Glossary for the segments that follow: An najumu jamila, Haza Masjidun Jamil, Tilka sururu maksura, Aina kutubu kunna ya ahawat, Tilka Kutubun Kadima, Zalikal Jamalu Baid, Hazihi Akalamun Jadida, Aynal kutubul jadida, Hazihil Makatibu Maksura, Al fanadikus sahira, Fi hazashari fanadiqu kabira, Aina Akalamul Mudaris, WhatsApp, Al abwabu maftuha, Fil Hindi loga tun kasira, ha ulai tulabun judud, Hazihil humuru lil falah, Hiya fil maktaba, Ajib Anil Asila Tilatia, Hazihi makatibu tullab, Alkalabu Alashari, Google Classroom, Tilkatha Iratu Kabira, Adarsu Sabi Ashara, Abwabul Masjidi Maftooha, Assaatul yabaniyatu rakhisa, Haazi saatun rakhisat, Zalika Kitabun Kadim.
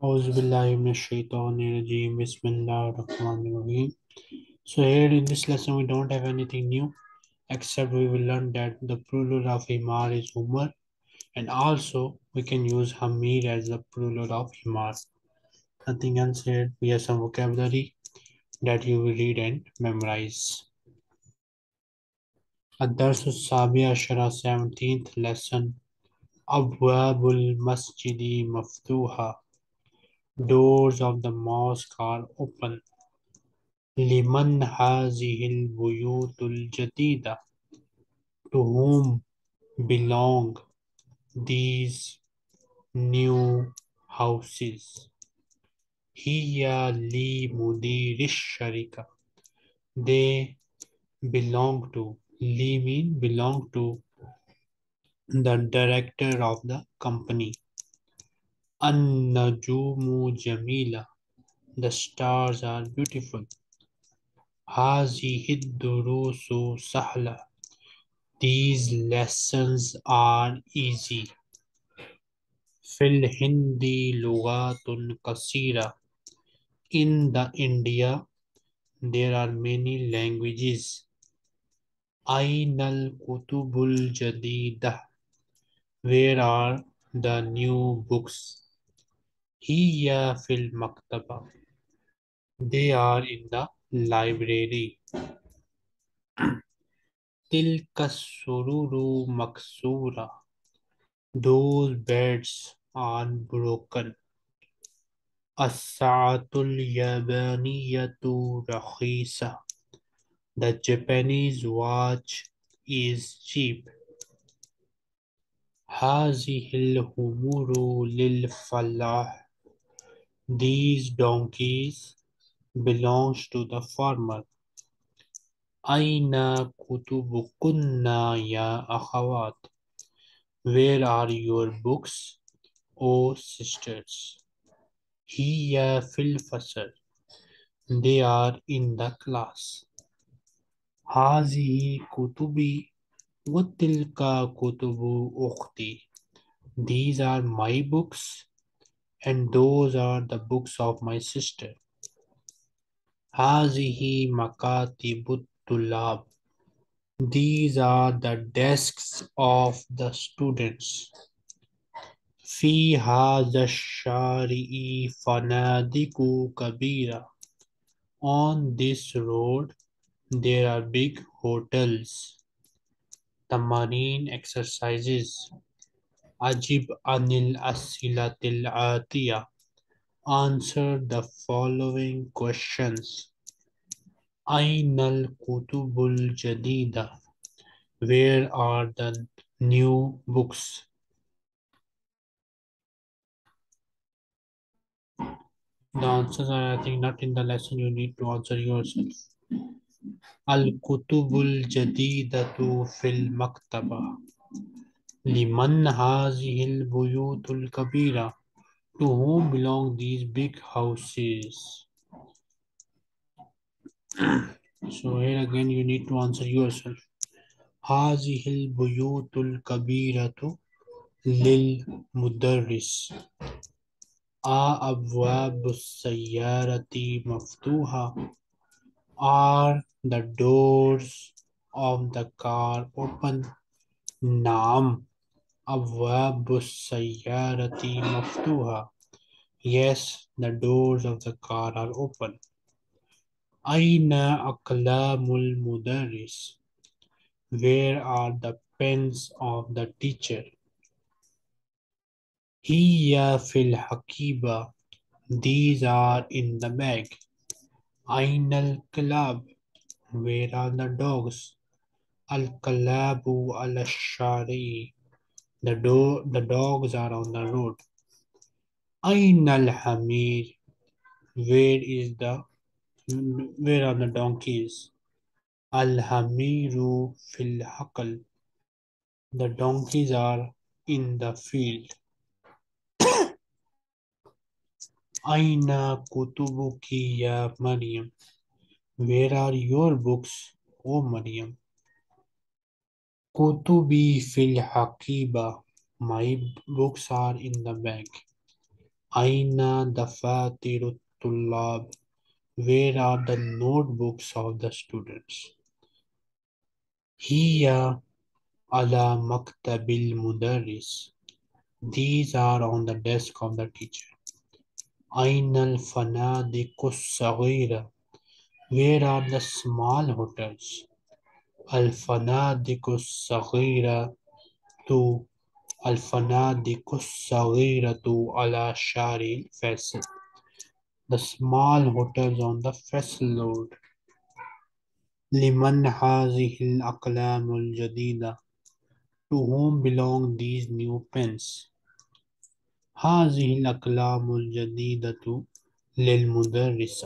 So here in this lesson we don't have anything new, except we will learn that the plural of himar is humar, and also we can use hamir as the plural of himar. Nothing else here. We have some vocabulary that you will read and memorize. Adarsu Sabi Ashara, 17th lesson. Abwabul Masjidi Maftooha. Doors of the mosque are open. Liman haziha al buyut al jadida. To whom belong these new houses? Hiya li mudir sharika. They belong to. Li mean belong to the director of the company. An najumu jamila. The stars are beautiful. Hazihid duroso sahla. These lessons are easy. Fil Hindi loga tun kasira. In the India, there are many languages. Aina al kutubul jadida. Where are the new books? Hiya fil maktaba. They are in the library. Tilka sururu maksura. Those beds are broken. Assaatul yabaniyatu rakhisa. The Japanese watch is cheap. Hazihil humuru lil falah. These donkeys belong to the farmer. Aina kutubu kunna ya ahawat. Where are your books, O sisters? He ya filfasar. They are in the class. Hazihi kutubi wutilka kutubu ukti. These are my books, and those are the books of my sister. Hazihi makatibu tullab. These are the desks of the students. Fi hazashari fanadiqu kabira. On this road, there are big hotels. Tamarin exercises. Ajib Anil Asila Tilatia. Answer the following questions. Aynal kutubul jadida. Where are the new books? The answers are, I think, not in the lesson. You need to answer yourself. Al kutubul jadida tu fil maktaba. Liman hazihil buyutul kabira. To whom belong these big houses? So here again you need to answer yourself. Hazihil buyutul kabira to lil mudarris. A abwabu syarati Maftuha. Are the doors of the car open? Naam. Abwabu syarati Maftuha. Yes, the doors of the car are open. Aina Akalamul Mudaris. Where are the pens of the teacher? Hiya fil hakiba. These are in the bag. Ainal Kutub. Where are the dogs? Alkalabu Alashari. The dogs are on the road. Aina al-hamir. Where are the donkeys? Al-hamiru fil haqal. The donkeys are in the field. Aina kutubu ki ya Maryam. Where are your books, O Maryam? Kutubi fil hakiba. My books are in the bag. Aina dafatiru tullab? Where are the notebooks of the students? Hiya ala maktabil mudarris. These are on the desk of the teacher. Aynal fanadikus sahira. Where are the small hotels? Al fanadikus sahira to Al fanadikus sahira to Alashari fasil. The small hotels on the fasil road. Liman haziha al buyut al jadida. To whom belong these new pens? Hazihil alkalab jadida to lil mudarris.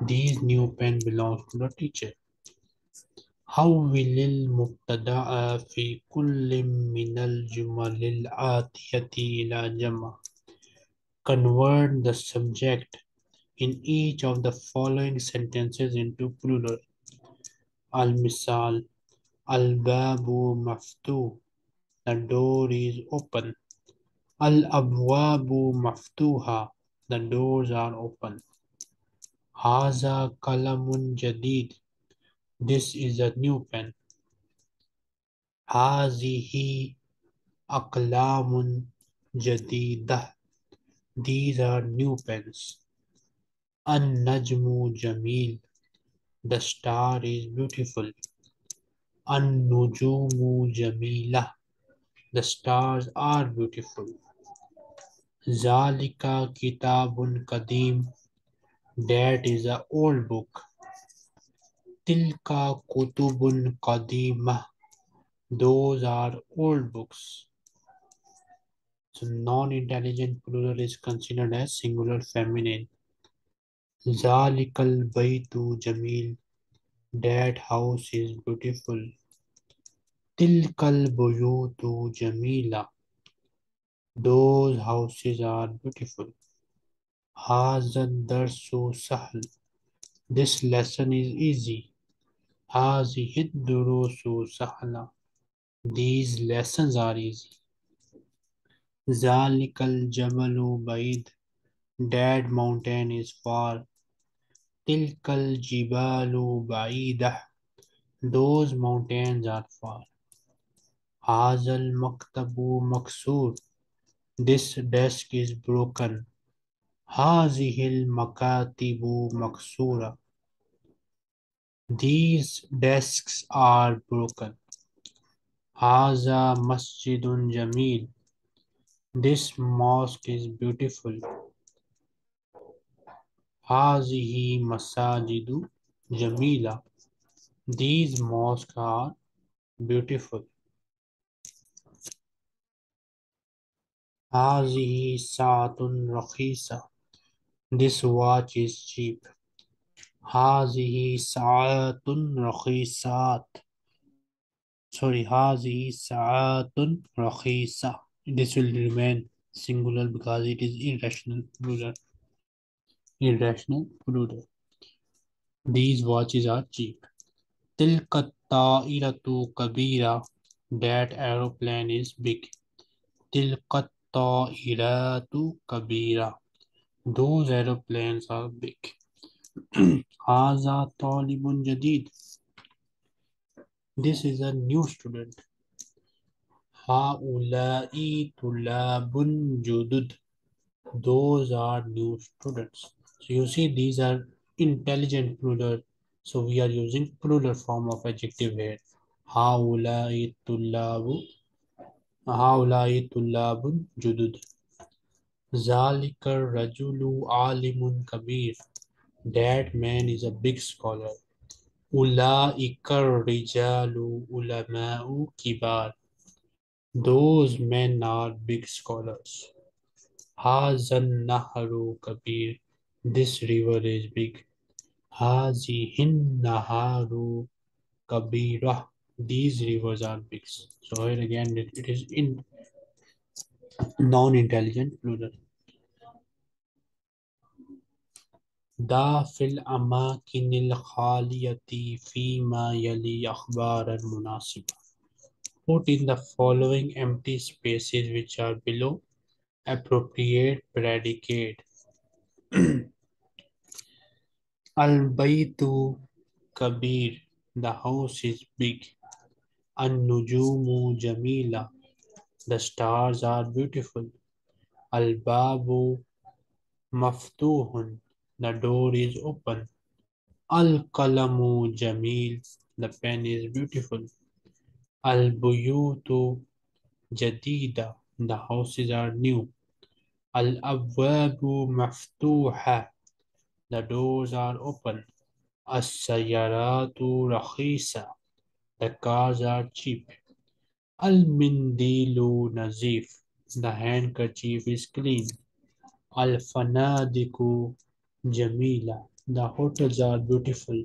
These new pen belongs to the teacher. How will lil mubtada fi kulli min al jumalil atiyati ila jama? Convert the subject in each of the following sentences into plural. Al misal, al babu maftuha. The door is open. Al abwabu maftuha. The doors are open. Haaza kalamun jadid. This is a new pen. Hazihi akalamun jadida. These are new pens. An najumu jamila. The star is beautiful. An najumu jamila. The stars are beautiful. Zalika kitabun kadim. That is an old book. Tilka kutubun kadima. Those are old books. So non-intelligent plural is considered as singular feminine. Zalikal baytu jamil. That house is beautiful. Tilkal buyutu jamila. Those houses are beautiful. Hazal dursu sahla. This lesson is easy. Hazihid duroso sahla. These lessons are easy. Zalikal jamalu baid. That mountain is far. Tilkal jibalu baidah. Those mountains are far. Hazil maktabu maksur. This desk is broken. Hazihil makatibu maksura. These desks are broken. Haza masjidun jamil. This mosque is beautiful. Hazihi masajidu jamila. These mosques are beautiful. Haazi saatun rakhisa. This watch is cheap. Haazi saatun rakhisat. Haazi saatun rakhisa. This will remain singular because it is irrational plural. Irrational plural. These watches are cheap. Tilkatha Iratu Kabira. That aeroplane is big. Tilkatha Iratu Kabira. Those aeroplanes are big. Haza talibun jadid. This is a new student. Ha ulai tulabun judud. Those are new students. So you see, these are intelligent plural. So we are using plural form of adjective here. Ha ulai tulabu. Haulai tullabun judud. Zalikar rajulu alimun kabir. That man is a big scholar. Ulaikar rijalu ulamau kibar. Those men are big scholars. Hazan naharu kabir. This river is big. Hazihin naharu kabirah. These rivers are big. So here again it is in non-intelligent plural. Da fil amakinil khaliyati fima yali akhbar al munasiba. Put in the following empty spaces which are below appropriate predicate. Al-baytu kabir, the house is big. An najumu jamila, the stars are beautiful. Al babu maftuhun, the door is open. Alkalamu jamil, the pen is beautiful. Al buyutu jadida, the houses are new. Al abwabu maftuha, the doors are open. As saatun rakhisa, the cars are cheap. Al mindilu nazif, the handkerchief is clean. Al fanadiku jamila, the hotels are beautiful.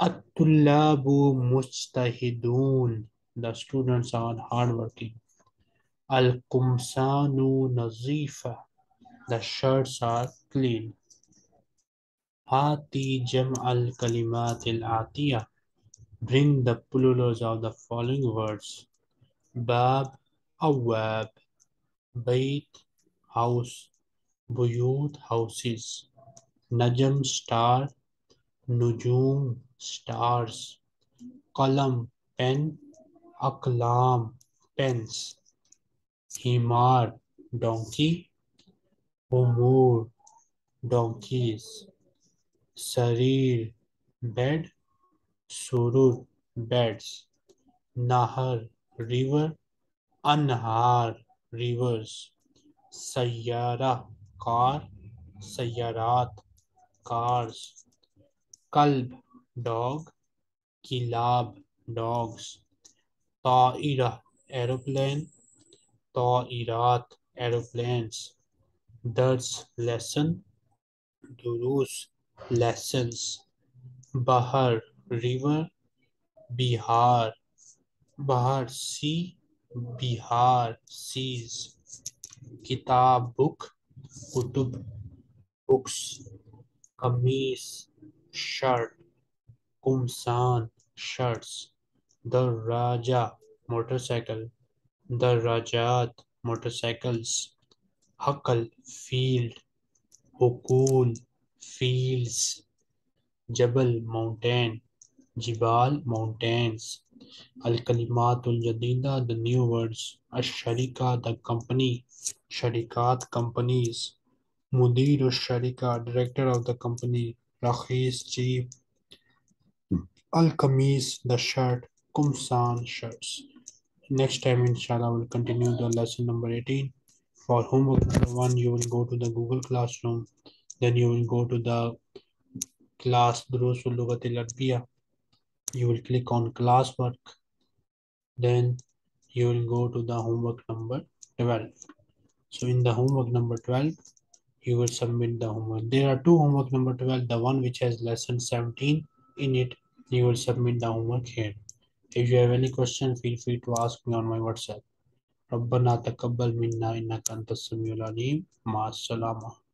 At tullabu mujtahidun, the students are hardworking. Al kumsanu nazifa, the shirts are clean. Hati jam'al kalimatil atiyah, bring the plurals of the following words. Bab, awab. Bait, house. Buyut, houses. Najm, star. Nujum, stars. Qalam, pen. Aqlam, pens. Himar, donkey. Humur, donkeys. Sarir, bed. Surur, beds. Nahar, river. Anhar, rivers. Sayyara, car. Sayyarat, cars. Kalb, dog. Kilab, dogs. Ta'ira, aeroplane. Ta'irat, aeroplanes. Dars, lesson. Durus, lessons. Bahar, river. Bihar, Bahar, sea. Bihar, seas. Kitab, book. Kutub, books. Kameez, shirt. Kumsan, shirts. Darraja, motorcycle. Darrajat, motorcycles. Hakal, field. Hukul, fields. Jabal, mountain. Jibal, mountains. Al-kalimatul jadida, the new words. Ash-sharika, the company. Sharikat, companies. Mudiru sharika, director of the company. Rakhis, chief. Al-kameez, the shirt. Kumsan, shirts. Next time, inshallah, we'll continue the lesson number 18. For homework number 1, you will go to the Google Classroom. Then you will go to the class Adarsu Sabi Ashara. You will click on classwork. Then you will go to the homework number 12. So in the homework number 12, you will submit the homework. There are two homework number 12. The one which has lesson 17 in it, you will submit the homework here. If you have any question, feel free to ask me on my WhatsApp. Rabbana taqabbal minna innaka antas samiul alim. Ma'as salama.